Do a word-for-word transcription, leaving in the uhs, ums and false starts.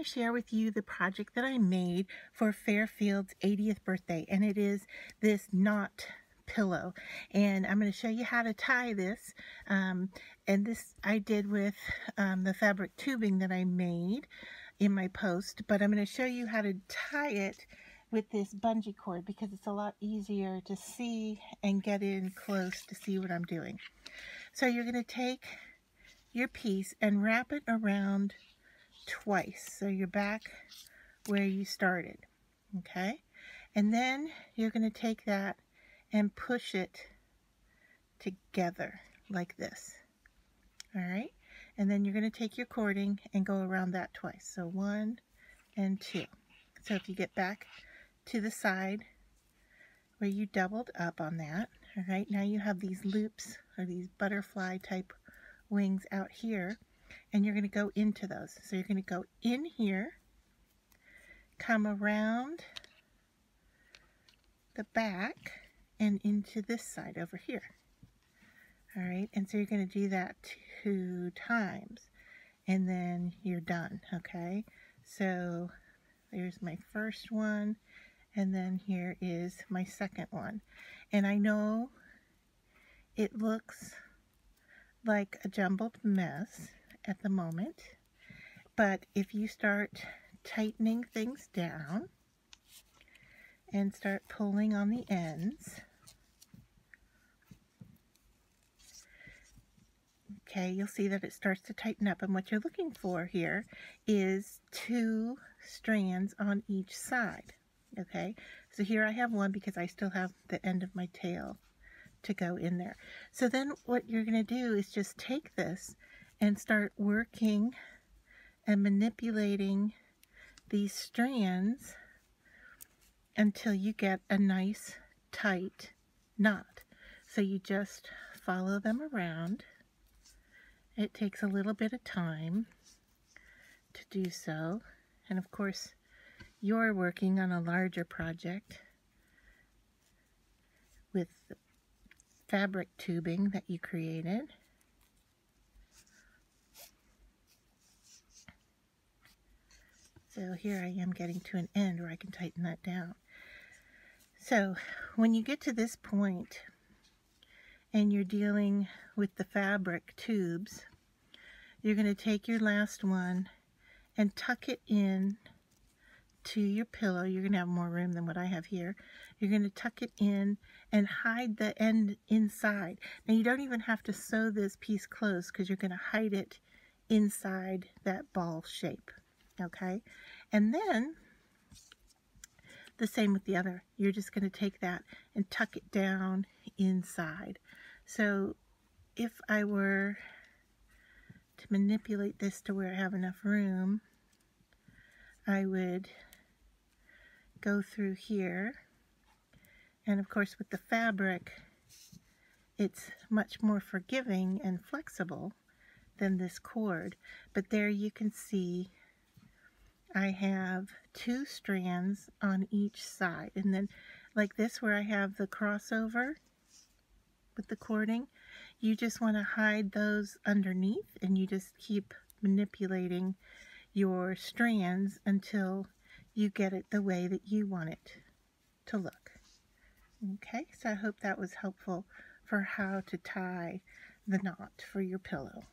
want to share with you the project that I made for Fairfield's eightieth birthday, and it is this knot pillow. And I'm going to show you how to tie this. Um, and this I did with um, the fabric tubing that I made in my post, but I'm going to show you how to tie it with this bungee cord because it's a lot easier to see and get in close to see what I'm doing. So you're going to take your piece and wrap it around twice, so you're back where you started, okay? And then you're going to take that and push it together like this, all right? And then you're going to take your cording and go around that twice, so one and two. So if you get back to the side where you doubled up on that, all right, now you have these loops or these butterfly type wings out here, and you're going to go into those. So you're going to go in here, come around the back and into this side over here. All right, and so you're going to do that two times and then you're done, okay? So there's my first one, and then here is my second one. And I know it looks like a jumbled mess at the moment, but if you start tightening things down and start pulling on the ends, okay, you'll see that it starts to tighten up. And what you're looking for here is two strands on each side, okay? So here I have one because I still have the end of my tail to go in there. So then what you're going to do is just take this and start working and manipulating these strands until you get a nice tight knot. So you just follow them around. It takes a little bit of time to do so, and of course you're working on a larger project with the fabric tubing that you created. So here I am getting to an end where I can tighten that down. So when you get to this point and you're dealing with the fabric tubes, you're going to take your last one and tuck it in to your pillow. You're going to have more room than what I have here. You're going to tuck it in and hide the end inside. Now you don't even have to sew this piece closed because you're going to hide it inside that ball shape. Okay, and then the same with the other. You're just going to take that and tuck it down inside. So if I were to manipulate this to where I have enough room, I would go through here, and of course with the fabric it's much more forgiving and flexible than this cord, but there you can see I have two strands on each side, and then like this where I have the crossover with the cording, you just want to hide those underneath, and you just keep manipulating your strands until you get it the way that you want it to look. Okay, so I hope that was helpful for how to tie the knot for your pillow.